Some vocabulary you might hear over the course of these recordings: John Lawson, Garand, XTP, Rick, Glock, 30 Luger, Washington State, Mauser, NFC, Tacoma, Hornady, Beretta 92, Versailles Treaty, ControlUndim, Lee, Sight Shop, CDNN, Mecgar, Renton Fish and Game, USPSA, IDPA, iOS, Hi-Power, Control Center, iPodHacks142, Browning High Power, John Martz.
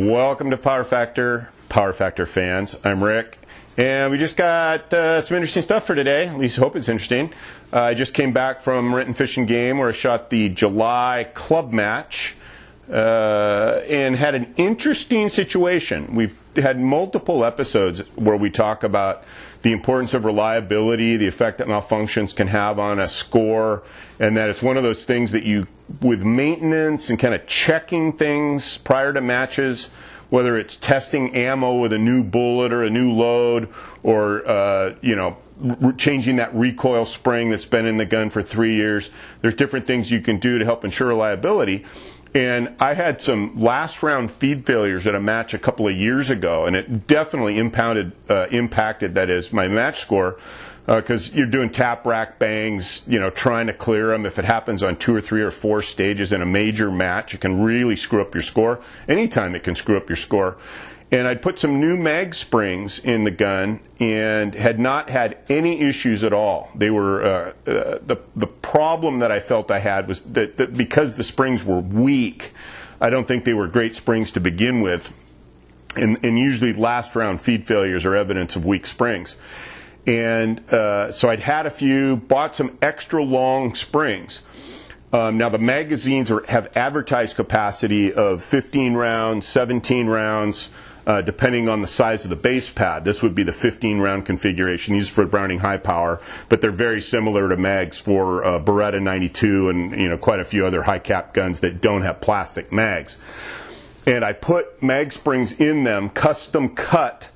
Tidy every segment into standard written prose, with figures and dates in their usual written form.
Welcome to Power Factor fans. I'm Rick, and we just got some interesting stuff for today. At least I hope it's interesting. I just came back from Renton Fish and Game, where I shot the July club match, and had an interesting situation. We've had multiple episodes where we talk about the importance of reliability, the effect that malfunctions can have on a score, and that it's one of those things that you, with maintenance and kind of checking things prior to matches, whether it's testing ammo with a new bullet or a new load, or changing that recoil spring that's been in the gun for 3 years, there's different things you can do to help ensure reliability. And I had some last round feed failures at a match a couple of years ago, and it definitely impacted, that is, my match score, because you're doing tap rack bangs, trying to clear them. If it happens on 2 or 3 or 4 stages in a major match, it can really screw up your score. Anytime it can screw up your score. And I'd put some new mag springs in the gun and had not had any issues at all. They were the problem that I felt I had was that because the springs were weak, I don't think they were great springs to begin with, and usually last round feed failures are evidence of weak springs. And so I'd had a few, bought some extra long springs. Now the magazines have advertised capacity of 15 rounds, 17 rounds. Depending on the size of the base pad. This would be the 15-round configuration used for Browning High Power, but they're very similar to mags for Beretta 92 and quite a few other high cap guns that don't have plastic mags. And I put mag springs in them, custom cut.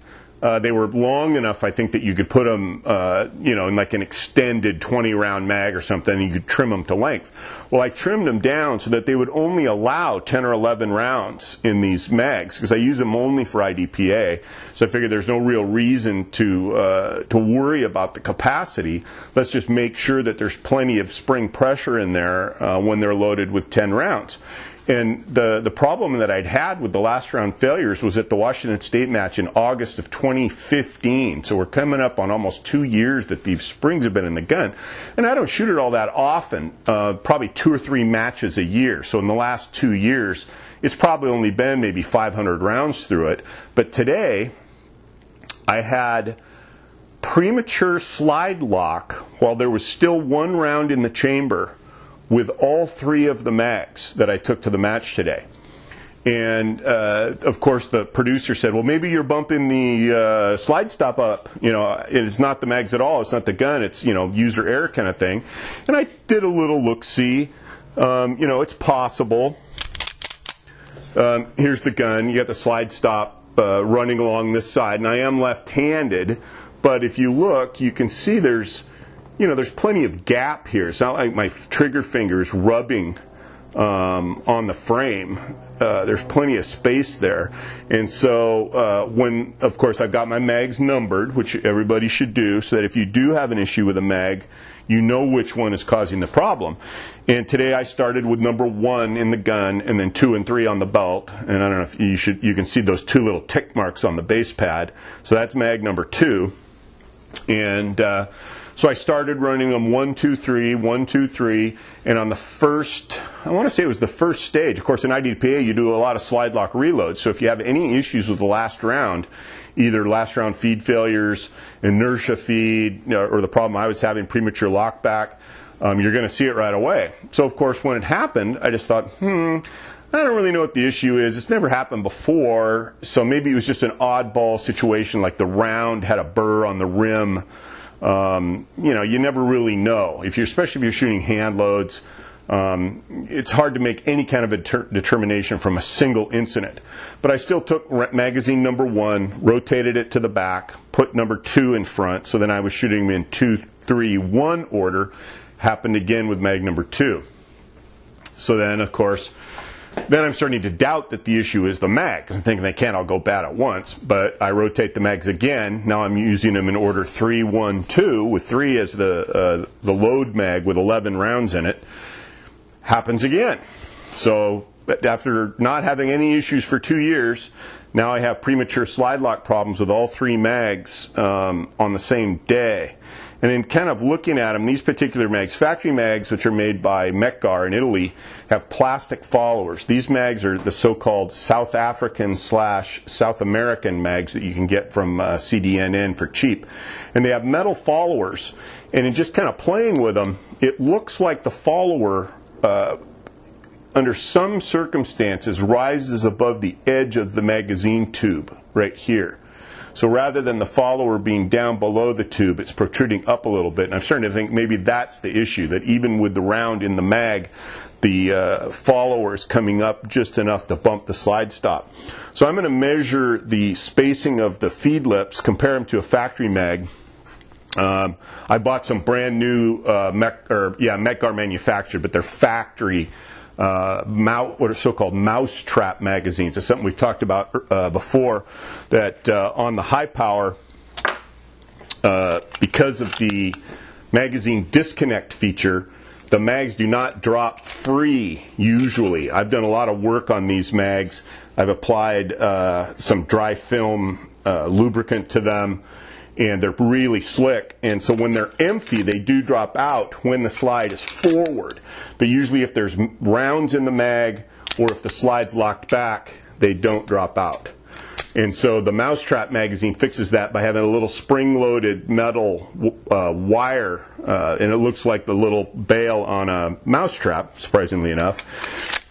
They were long enough, I think, that you could put them in like an extended 20-round mag or something, and you could trim them to length. Well, I trimmed them down so that they would only allow 10 or 11 rounds in these mags, because I use them only for IDPA. So I figured there's no real reason to worry about the capacity. Let's just make sure that there's plenty of spring pressure in there when they're loaded with 10 rounds. And the problem that I'd had with the last round failures was at the Washington State match in August of 2015. So we're coming up on almost 2 years that these springs have been in the gun. And I don't shoot it all that often, probably 2 or 3 matches a year. So in the last 2 years, it's probably only been maybe 500 rounds through it. But today, I had premature slide lock while there was still 1 round in the chamber with all 3 of the mags that I took to the match today. And of course the producer said, well, maybe you're bumping the slide stop up, it's not the mags at all, it's not the gun, it's user error kind of thing. And I did a little look-see, it's possible. Here's the gun, you got the slide stop running along this side, and I am left-handed, but if you look, you can see there's there's plenty of gap here. It's not like my trigger finger's rubbing on the frame. There's plenty of space there. And so when, of course, I've got my mags numbered, which everybody should do, so that if you do have an issue with a mag, you know which one is causing the problem. And today I started with number 1 in the gun, and then 2 and 3 on the belt. And I don't know if you can see those 2 little tick marks on the base pad. So that's mag number 2. And so I started running them 1, 2, 3, 1, 2, 3, and on the first, I want to say it was the first stage. Of course, in IDPA, you do a lot of slide lock reloads, so if you have any issues with the last round, either last round feed failures, inertia feed, or the problem I was having, premature lockback, you're going to see it right away. So, of course, when it happened, I just thought, I don't really know what the issue is. It's never happened before, so maybe it was just an oddball situation, like the round had a burr on the rim. You never really know. Especially if you're shooting hand loads, it's hard to make any kind of a determination from a single incident. But I still took magazine number 1, rotated it to the back, put number 2 in front, so then I was shooting them in 2, 3, 1 order. Happened again with mag number 2. So then, of course, then I'm starting to doubt that the issue is the mag. I'm thinking they can't all go bad at once, but I rotate the mags again. Now I'm using them in order 3, 1, 2, with 3 as the load mag with 11 rounds in it. Happens again. So after not having any issues for 2 years, now I have premature slide lock problems with all 3 mags on the same day. And in kind of looking at them, these particular mags, factory mags, which are made by Mecgar in Italy, have plastic followers. These mags are the so-called South African / South American mags that you can get from CDNN for cheap. And they have metal followers. And in just kind of playing with them, it looks like the follower, under some circumstances, rises above the edge of the magazine tube right here. So rather than the follower being down below the tube, it's protruding up a little bit. And I'm starting to think maybe that's the issue, that even with the round in the mag, the follower is coming up just enough to bump the slide stop. So I'm going to measure the spacing of the feed lips, compare them to a factory mag. I bought some brand new Mecgar manufactured, but they're factory what are so-called mousetrap magazines. It's something we've talked about before, that on the high power, because of the magazine disconnect feature, the mags do not drop free usually. I've done a lot of work on these mags. I've applied some dry film lubricant to them, and they're really slick, and so when they're empty they do drop out when the slide is forward, but usually if there's rounds in the mag or if the slide's locked back, they don't drop out. And so the mousetrap magazine fixes that by having a little spring-loaded metal wire, and it looks like the little bail on a mousetrap, surprisingly enough.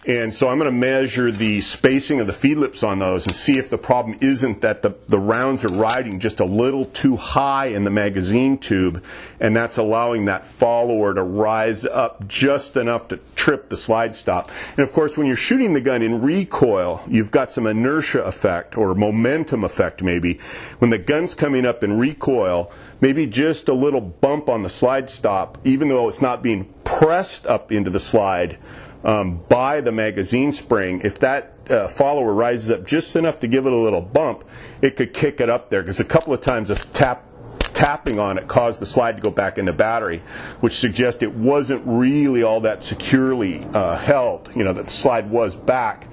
And so I'm going to measure the spacing of the feed lips on those and see if the problem isn't that the rounds are riding just a little too high in the magazine tube, and that's allowing that follower to rise up just enough to trip the slide stop. And of course, when you're shooting the gun in recoil, you've got some inertia effect or momentum effect maybe. When the gun's coming up in recoil, maybe just a little bump on the slide stop, even though it's not being pressed up into the slide, by the magazine spring, if that follower rises up just enough to give it a little bump, it could kick it up there, because a couple of times a tapping on it caused the slide to go back into battery, which suggests it wasn't really all that securely held, you know, that the slide was back,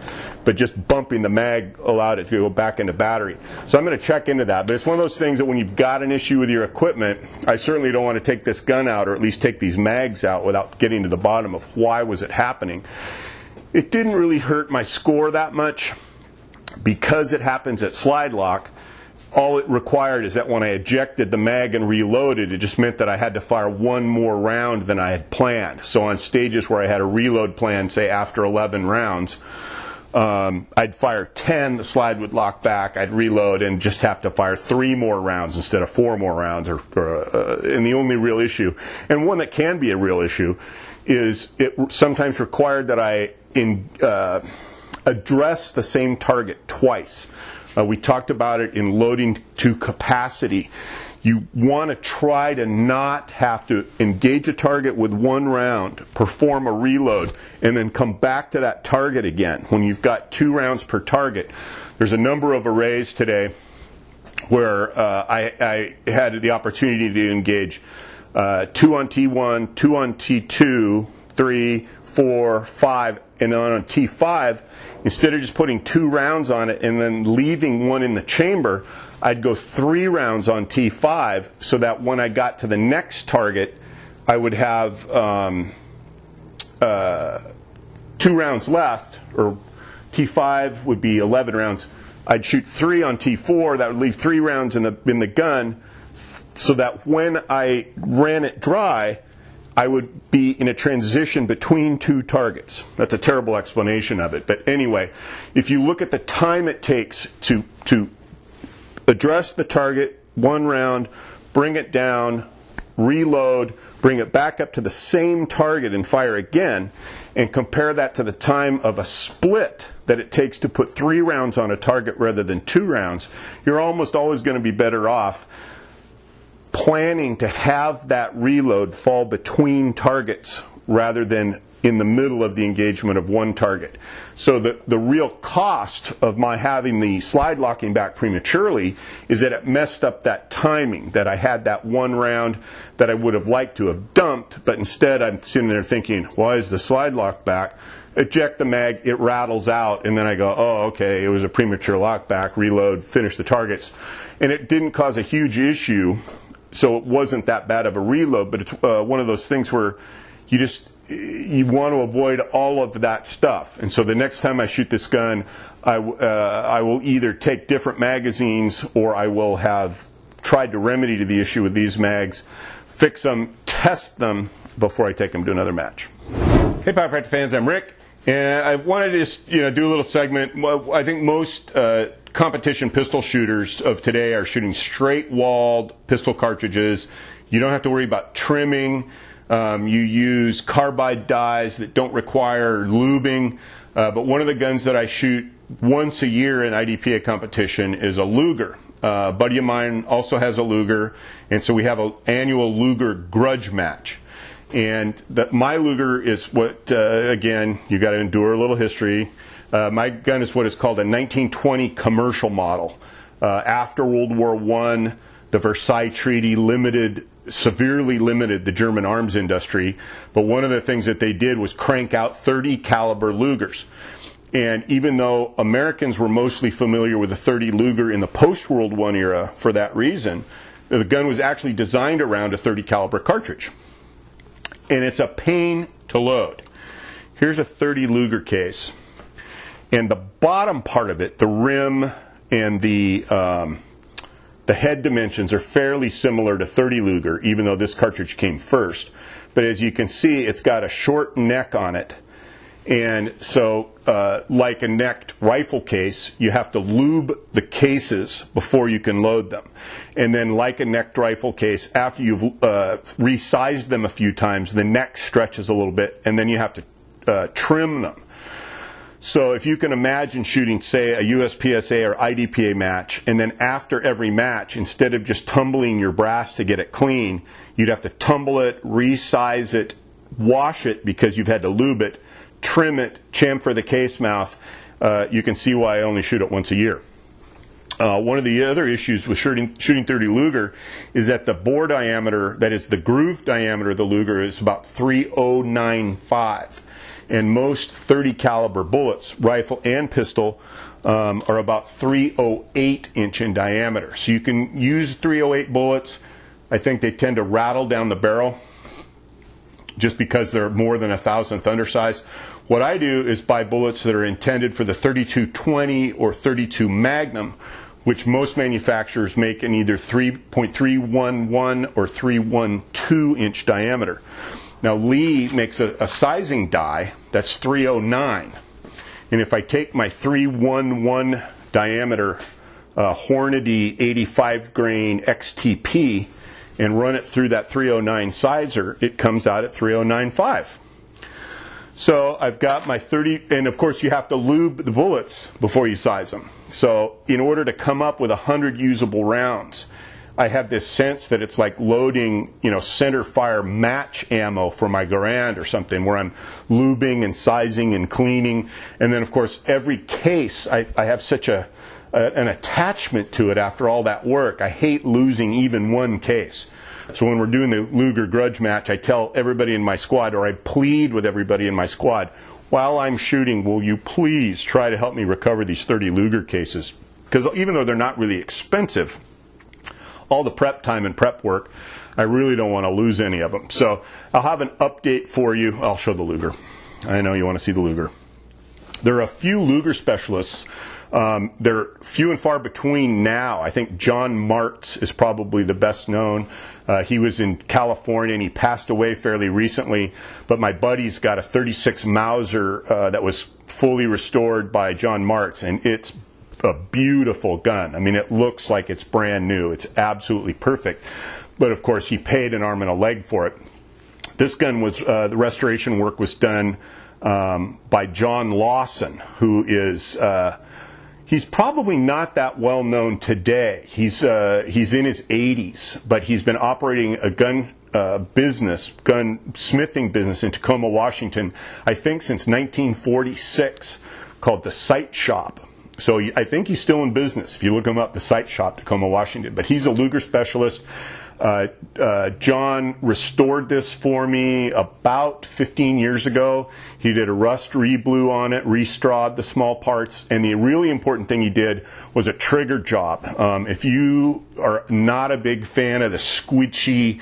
but just bumping the mag allowed it to go back into battery. So I'm going to check into that, but it's one of those things that when you've got an issue with your equipment, I certainly don't want to take this gun out, or at least take these mags out, without getting to the bottom of why was it happening. It didn't really hurt my score that much because it happens at slide lock. All it required is that when I ejected the mag and reloaded, it just meant that I had to fire one more round than I had planned. So on stages where I had a reload plan, say after 11 rounds, I'd fire 10, the slide would lock back, I'd reload and just have to fire 3 more rounds instead of 4 more rounds. And the only real issue, and one that can be a real issue, is it sometimes required that I address the same target twice. We talked about it in loading to capacity. You want to try to not have to engage a target with one round, perform a reload, and then come back to that target again when you've got 2 rounds per target. There's a number of arrays today where I had the opportunity to engage 2 on T1, 2 on T2, 3, 4, 5, and then on T5, instead of just putting 2 rounds on it and then leaving 1 in the chamber, I'd go 3 rounds on T5 so that when I got to the next target, I would have 2 rounds left, or T5 would be 11 rounds. I'd shoot 3 on T4, that would leave 3 rounds in the gun, so that when I ran it dry, I would be in a transition between 2 targets. That's a terrible explanation of it. But anyway, if you look at the time it takes to address the target, 1 round, bring it down, reload, bring it back up to the same target and fire again, and compare that to the time of a split that it takes to put 3 rounds on a target rather than 2 rounds, you're almost always going to be better off planning to have that reload fall between targets rather than in the middle of the engagement of 1 target. So the real cost of my having the slide locking back prematurely is that it messed up that timing, that I had that 1 round that I would have liked to have dumped, but instead I'm sitting there thinking, why is the slide locked back? Eject the mag, it rattles out, and then I go, oh, okay, it was a premature lockback, reload, finish the targets. And it didn't cause a huge issue So it wasn't that bad of a reload, but it's one of those things where you want to avoid all of that stuff. And so the next time I shoot this gun, I will either take different magazines, or I will have tried to remedy to the issue with these mags, fix them, test them before I take them to another match. Hey, Power Factor fans, I'm Rick, and I wanted to just, do a little segment. I think most competition pistol shooters of today are shooting straight-walled pistol cartridges. You don't have to worry about trimming. You use carbide dyes that don't require lubing. But one of the guns that I shoot once a year in IDPA competition is a Luger. A buddy of mine also has a Luger, and so we have an annual Luger grudge match. And my Luger is what, again, you got to endure a little history. My gun is what is called a 1920 commercial model. After World War I, the Versailles Treaty severely limited the German arms industry, but one of the things that they did was crank out 30 caliber Lugers. And even though Americans were mostly familiar with the 30 Luger in the post-World War era for that reason, the gun was actually designed around a 30 caliber cartridge. And it's a pain to load. Here's a 30 Luger case. And the bottom part of it, the rim and the head dimensions are fairly similar to 30 Luger, even though this cartridge came first. But as you can see, it's got a short neck on it. And so, like a necked rifle case, you have to lube the cases before you can load them. And then, like a necked rifle case, after you've resized them a few times, the neck stretches a little bit, and then you have to trim them. So if you can imagine shooting, say, a USPSA or IDPA match, and then after every match, instead of just tumbling your brass to get it clean, you'd have to tumble it, resize it, wash it because you've had to lube it, trim it, chamfer the case mouth. You can see why I only shoot it once a year. One of the other issues with shooting 30 Luger is that the bore diameter, that is the groove diameter of the Luger, is about 3095. And most 30 caliber bullets, rifle and pistol, are about 308 inch in diameter. So you can use 308 bullets. I think they tend to rattle down the barrel just because they're more than 1,000th undersized. What I do is buy bullets that are intended for the 3220 or 32 Magnum, which most manufacturers make in either 3.311 or 312 inch diameter. Now, Lee makes a sizing die that's 309. And if I take my 311 diameter Hornady 85 grain XTP and run it through that 309 sizer, it comes out at 3095. So I've got my 30, and of course you have to lube the bullets before you size them. So in order to come up with 100 usable rounds, I have this sense that it's like loading, center fire match ammo for my Garand or something, where I'm lubing and sizing and cleaning. And then, of course, every case, I have such an attachment to it after all that work. I hate losing even one case. So when we're doing the Luger grudge match, I tell everybody in my squad, or I plead with everybody in my squad, while I'm shooting, will you please try to help me recover these 30 Luger cases? Because even though they're not really expensive, all the prep time and prep work, I really don't want to lose any of them. So I'll have an update for you. I'll show the Luger. I know you want to see the Luger. There are a few Luger specialists. They're few and far between now. I think John Martz is probably the best known. He was in California and he passed away fairly recently. But my buddy's got a 36 Mauser that was fully restored by John Martz, and it's a beautiful gun. I mean, it looks like it's brand new. It's absolutely perfect. But of course, he paid an arm and a leg for it. This gun was, the restoration work was done by John Lawson, who is, he's probably not that well known today. He's in his 80s, but he's been operating a gun gunsmithing business in Tacoma, Washington, I think since 1946, called the Sight Shop. So I think he's still in business. If you look him up, the Sight Shop, Tacoma, Washington. But he's a Luger specialist. John restored this for me about 15 years ago. He did a rust re-blue on it, re-strawed the small parts, and the really important thing he did was a trigger job. If you are not a big fan of the squidgy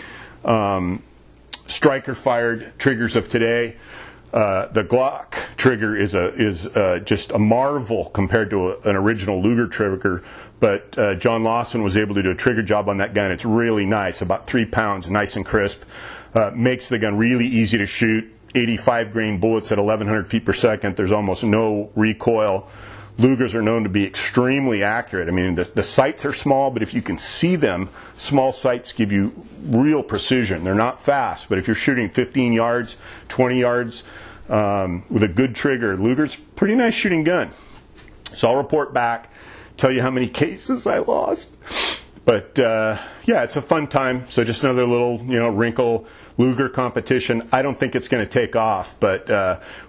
striker-fired triggers of today, the Glock trigger is just a marvel compared to an original Luger trigger. But John Lawson was able to do a trigger job on that gun. It's really nice, about 3 pounds, nice and crisp. Makes the gun really easy to shoot. 85 grain bullets at 1,100 feet per second. There's almost no recoil. Lugers are known to be extremely accurate. I mean, the sights are small, but if you can see them, small sights give you real precision. They're not fast, but if you're shooting 15 yards, 20 yards with a good trigger, Luger's pretty nice shooting gun. So I'll report back, tell you how many cases I lost. But yeah, it's a fun time. So just another little, you know, wrinkle. Luger competition, I don't think it's going to take off, but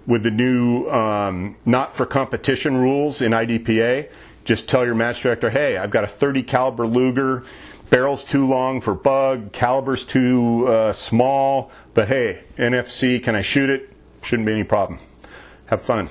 with the new not for competition rules in IDPA, just tell your match director, hey, I've got a 30 caliber Luger, barrel's too long for bug, caliber's too small, but hey, NFC, can I shoot it? Shouldn't be any problem. Have fun.